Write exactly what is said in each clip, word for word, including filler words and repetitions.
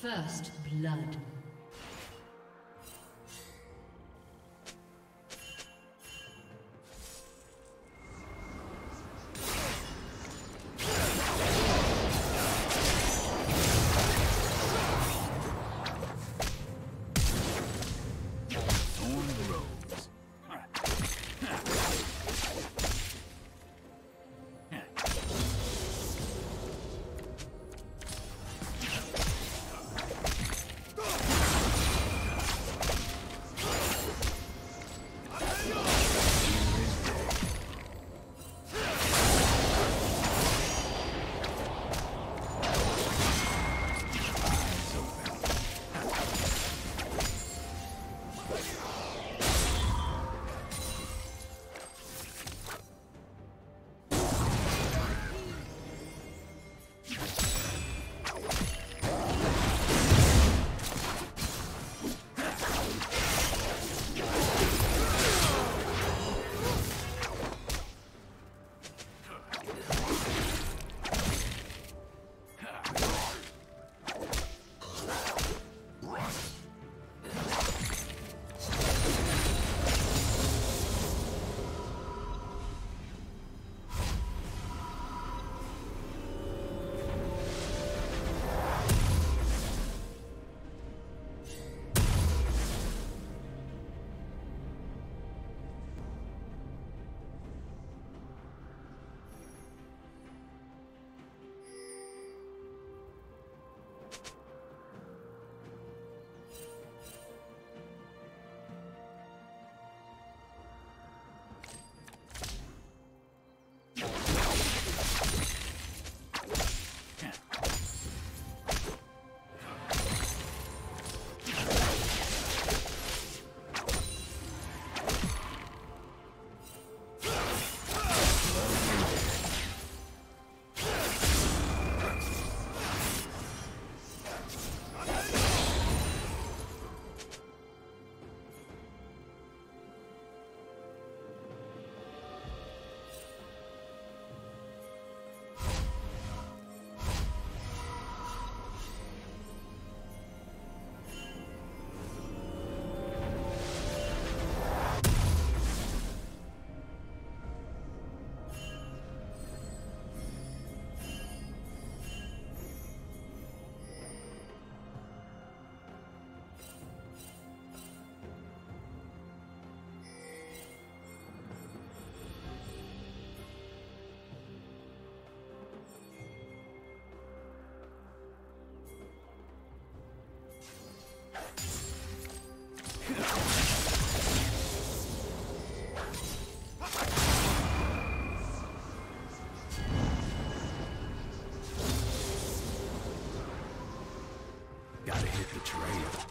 First blood. Gotta hit the trail.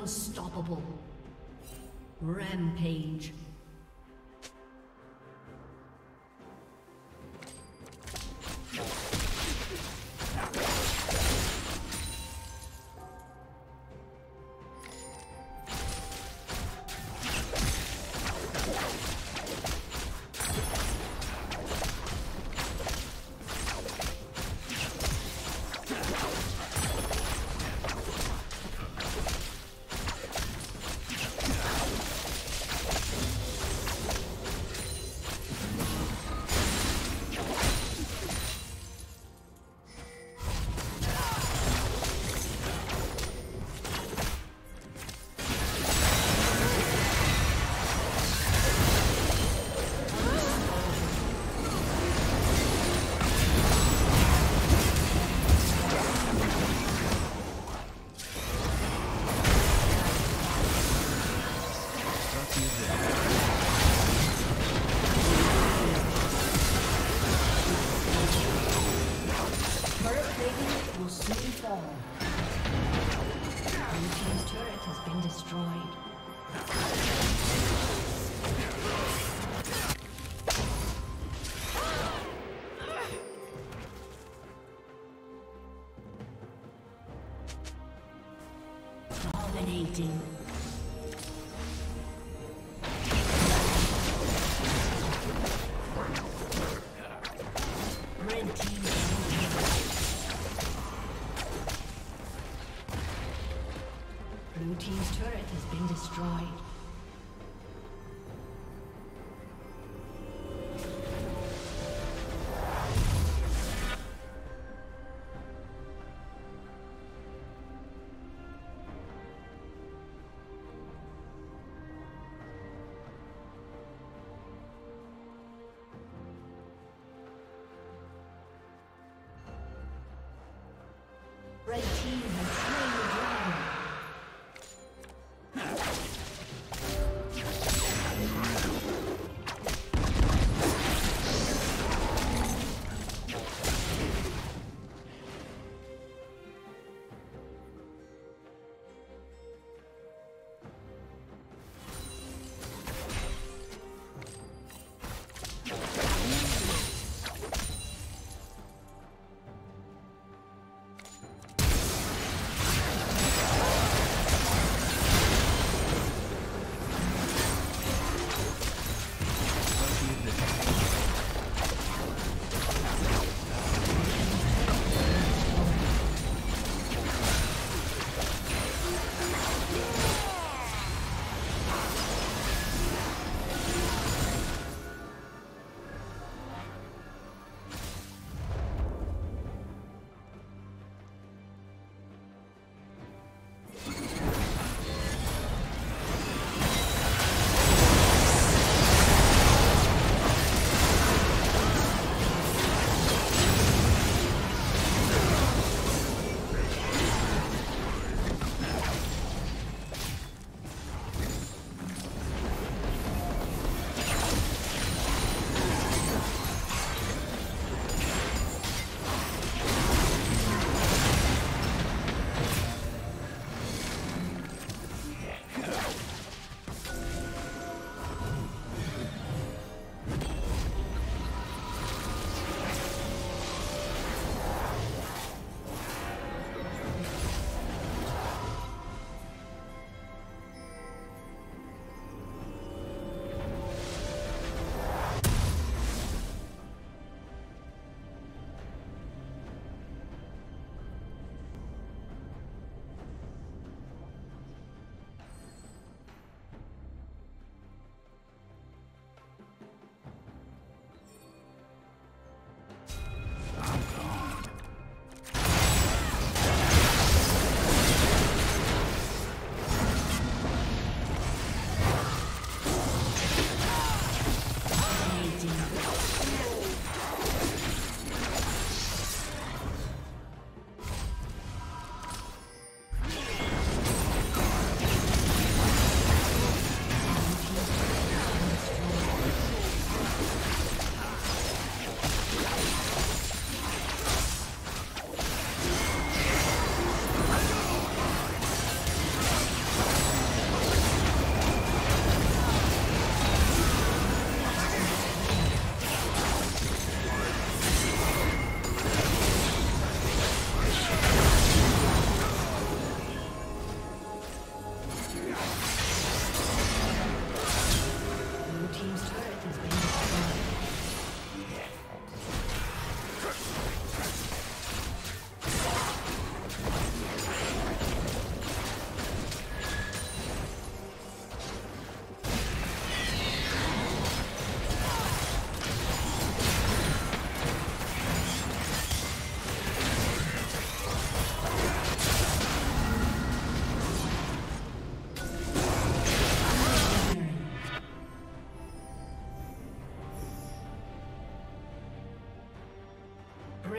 Unstoppable. Rampage. Dominating. Red team has slain the dragon.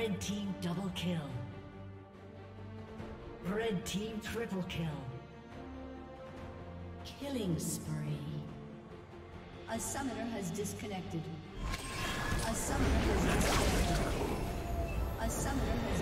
Red team double kill. Red team triple kill. Killing spree. A summoner has disconnected. A summoner has disconnected. A summoner has